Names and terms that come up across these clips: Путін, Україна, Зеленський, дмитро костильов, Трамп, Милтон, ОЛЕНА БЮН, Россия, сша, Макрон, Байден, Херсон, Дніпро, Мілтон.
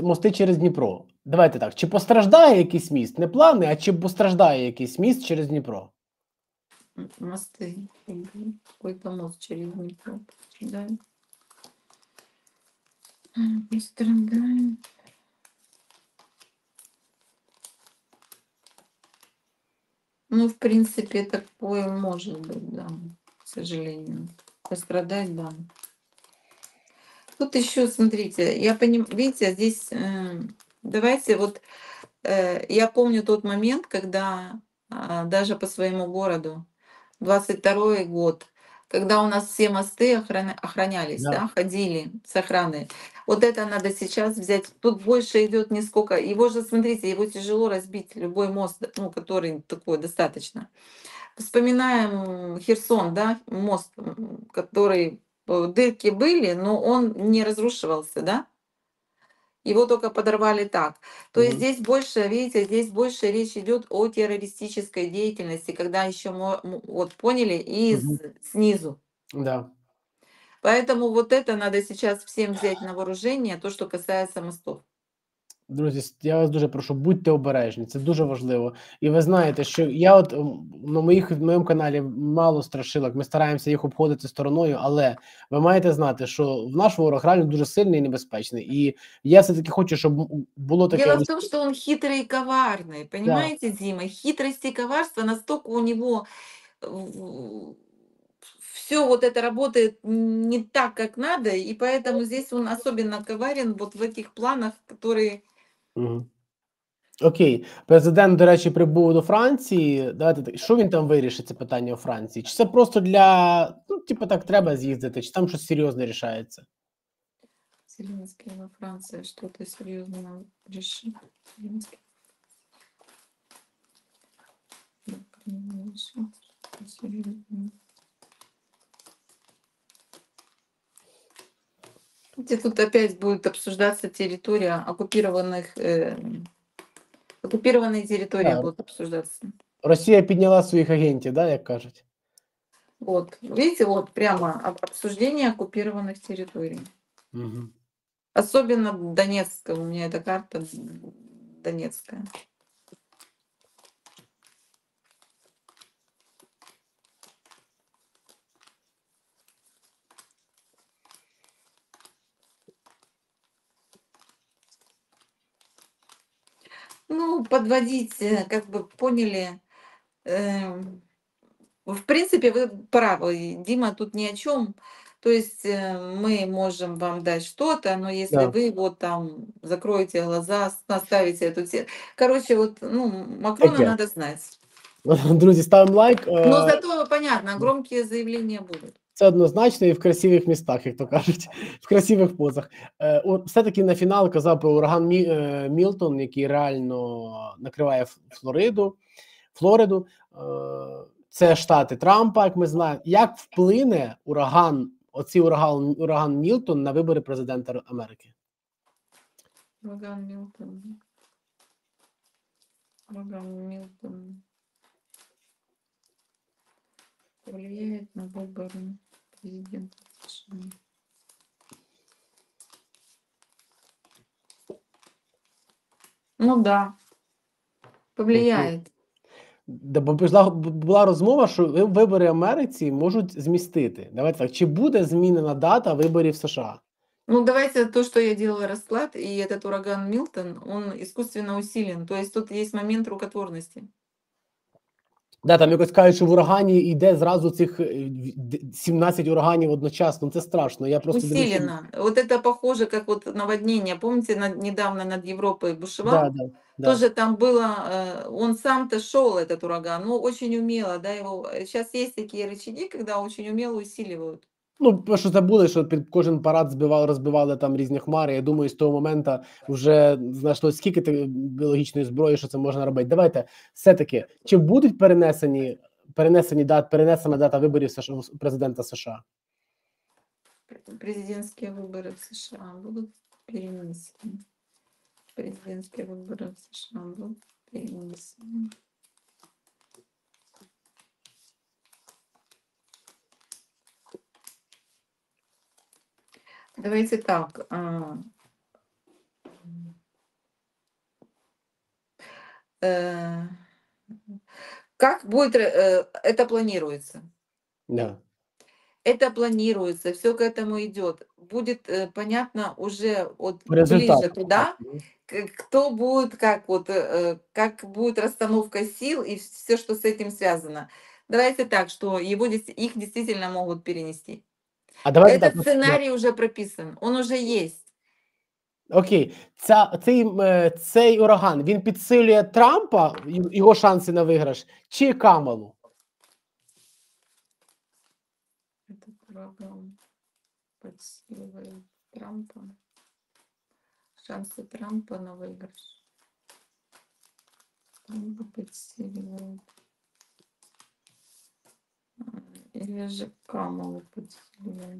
мости через Дніпро. Давайте так, чи постраждає якийсь міст? Не плани, а чи постраждає якийсь міст через Дніпро? Мости. Какой-то мост через Дніпро. Да. Пострадаем. Ну, в принципе, такое может быть, да, к сожалению. Пострадать, да. Тут еще, смотрите, я понимаю, видите, здесь, давайте вот, я помню тот момент, когда даже по своему городу, 22-й год, когда у нас все мосты охранялись, да. Да, ходили с охраной. Вот это надо сейчас взять. Тут больше идет не сколько. Его же, смотрите, его тяжело разбить, любой мост, ну, который такой достаточно. Вспоминаем Херсон, да, мост, который дырки были, но он не разрушивался, да. Его только подорвали так. То есть здесь больше, видите, здесь больше речь идет о террористической деятельности, когда еще мы вот поняли и снизу. Да. Поэтому вот это надо сейчас всем взять на вооружение, то, что касается мостов. Друзі, я вас дуже прошу, будьте обережні, це дуже важливо. І ви знаєте, що я от на моєму каналі мало страшилок, ми стараємося їх обходити стороною, але ви маєте знати, що наш ворог реально дуже сильний і небезпечний. І я все-таки хочу, щоб було таке... Дело в том, что он хитрый и коварный, понимаете, да. Дима? Хитрость и коварство настолько у него... Все вот это работает не так, как надо, и поэтому здесь он особенно коварен вот в этих планах, которые... Окей. Президент, до речі, прибув до Франції. Давайте, що він там вирішить, це питання у Франції? Чи це просто для, ну, типу так, треба з'їздити, чи там щось серйозне рішається? Зеленський во Франції, щось серйозне нам рішить. Зеленський. Тут опять будет обсуждаться территория оккупированных, оккупированные территории, да, будут обсуждаться. Россия подняла своих агентов, да, как кажут? Вот, видите, вот прямо обсуждение оккупированных территорий. Угу. Особенно Донецкая, у меня эта карта Донецкая. Ну, подводить, как бы поняли, в принципе, вы правы, Дима, тут ни о чем. То есть мы можем вам дать что-то, но если да. вы вот там закроете глаза, наставите эту тему. Короче, вот, ну, Макрона надо знать. Друзья, ставим лайк. Но зато понятно, громкие заявления будут. Це однозначно і в красивих містах, як то кажуть, в красивих позах. Все-таки на фінал казав про ураган Мілтон, який реально накриває Флориду. Це штати Трампа, як ми знаємо. Як вплине ураган Мілтон на вибори президента Америки? Ураган Мілтон. Влияет на выборы президента США. Ну да, повлияет. Да, бо була розмова, що вибори Америці можуть змістити. Давайте так, чи буде змінена дата виборів США? Ну давайте то, что я делала расклад, и этот ураган Милтон, он искусственно усилен. То есть тут есть момент рукотворности. Да, там якось кажуть, що в урагані йде зразу цих 17 ураганів одночасно. Це страшно. Я просто усилено. Вот это похоже, как вот наводнение. Помните, недавно над Европой бушевал? Да, да, да. Тоже там было, он сам-то шел, этот ураган, но очень умело, да, его... Сейчас есть такие рычаги, когда очень умело усиливают. Ну, що забули, що під кожен парад розбивали там різні хмари. Я думаю, з того моменту вже знайшлось скільки біологічної зброї, що це можна робити. Давайте, все-таки, чи будуть перенесена дата виборів президента США? Президентські вибори в США будуть перенесені. Президентські вибори в США будуть перенесені. Давайте так. Как будет это планируется? Да. Это планируется, все к этому идет. Будет понятно уже от ближе туда, кто будет, как будет расстановка сил и все, что с этим связано. Давайте так, что их действительно могут перенести. Этот сценарий уже прописан, он уже есть. Окей, цей ураган, він підсилює Трампа, його шанси на виграш, чи Камалу? Ураган підсилює Трампа, шанси Трампа на виграш. Трампа підсилює. Или же Камалу підсилює.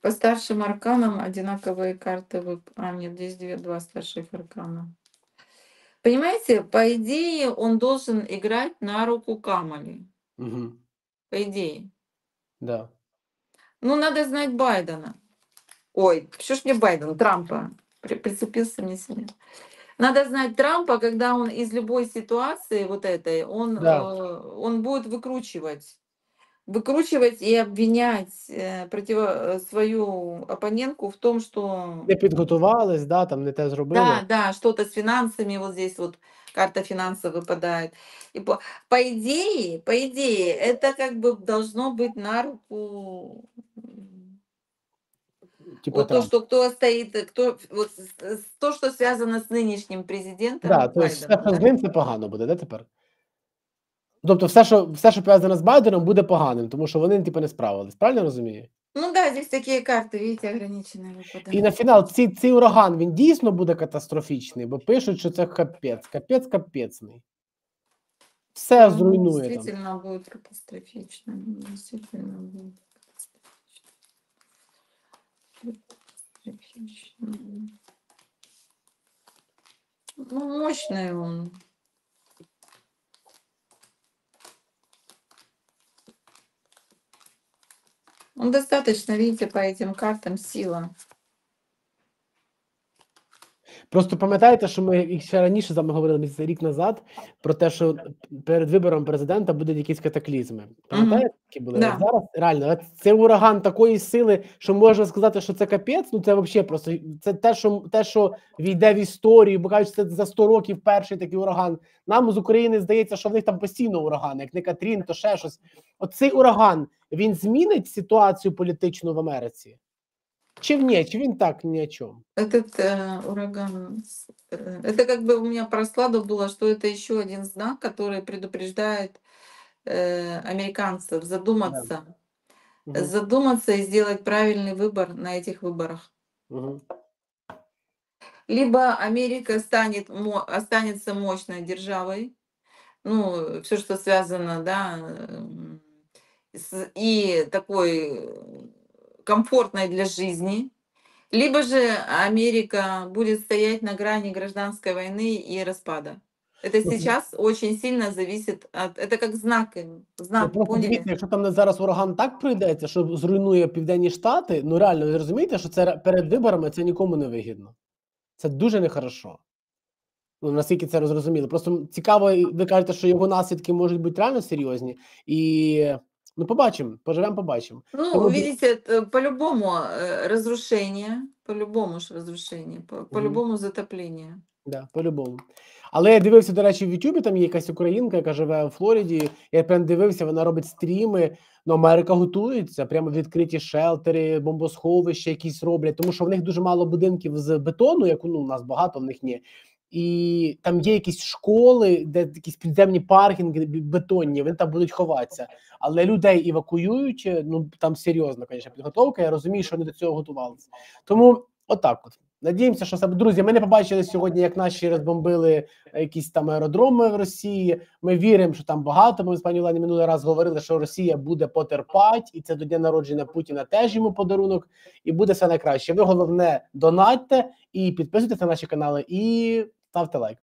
По старшим арканам одинаковые карты нет, здесь два старших аркана. Понимаете, по идее он должен играть на руку Камали. Угу. По идее. Да. Ну, надо знать Байдена. Ой, что ж мне Байден, Трампа, прицепился мне сильно. Надо знать Трампа, когда он из любой ситуации вот этой, он будет выкручивать и обвинять свою оппонентку в том, что... Не подготовилась, да, там не те сделали. Да, что-то с финансами, вот здесь вот карта финансов выпадает. И по идее, это как бы должно быть на руку... Типа вот Трамп. То, что то, что связано с нынешним президентом. Да, то есть все, что с ним, это погано будет, да, теперь? Тобто все, что связано с Байденом, будет поганым, потому что они, типа, не справились, правильно розумію? Ну да, здесь такие карты, видите, ограниченные. И на финал, цей ураган, він дійсно буде катастрофічний, бо пишуть, що це капець, капецний. Все зруйнує. Действительно будет катастрофично, действительно будет. Ну, мощный он. Он достаточно, видите, по этим картам сила. Просто пам'ятаєте, що ми ще раніше з вами говорили рік назад про те, що перед вибором президента будуть якісь катаклізми. Пам'ятаєте, які були? Да. Зараз реально це ураган такої сили, що можна сказати, що це капець, ну це взагалі просто це те, що війде в історію, бо кажуть, це за 100 років перший такий ураган. Нам з України здається, що в них там постійно урагани, як не Катрін, то ще щось. Оцей ураган, він змінить ситуацію політичну в Америці? Чи ні, чи він так ни о чем? Этот ураган, это как бы у меня по раскладу было, что это еще один знак, который предупреждает американцев задуматься, да. Задуматься и сделать правильный выбор на этих выборах. Угу. Либо Америка останется мощной державой, ну, все, что связано, да, и такой... комфортной для жизни, либо же Америка будет стоять на грани гражданской войны и распада. Это сейчас очень сильно зависит от... Это как знак, поняли? Якщо там зараз ураган так пройдеться, що зруйнує Південні Штати, ну реально, ви розумієте, що це перед виборами це нікому не вигідно. Це дуже нехорошо. Ну, наскільки це зрозуміло. Просто цікаво, ви кажете, що його наслідки можуть бути реально серйозні. І... Ну, побачим, поживем, побачим. Ну, тому... видите, по-любому разрушение, по-любому ж разрушение, по-любому затопление. Да, по-любому. Але я дивився, до речі, в Ютубі, там є якась українка, яка живе у Флориді, я прям дивився, вона робить стріми, ну, Америка готується, прямо відкриті шелтери, бомбосховища якісь роблять, тому що в них дуже мало будинків з бетону, яку, ну, у нас багато, в них ні. І там є якісь школи, де якісь підземні паркінги бетонні, вони там будуть ховатися. Але людей евакуюють, ну там серйозна, звісно, підготовка, я розумію, що вони до цього готувалися. Тому отак от. Надіємося, що все. Друзі, ми не побачили сьогодні, як наші розбомбили якісь там аеродроми в Росії. Ми віримо, що там багато. Ми з пані Оленою минулий раз говорили, що Росія буде потерпати, і це до дня народження Путіна теж йому подарунок, і буде все найкраще. Ви головне донатьте і підписуйтесь на наші канали, і ставте лайк.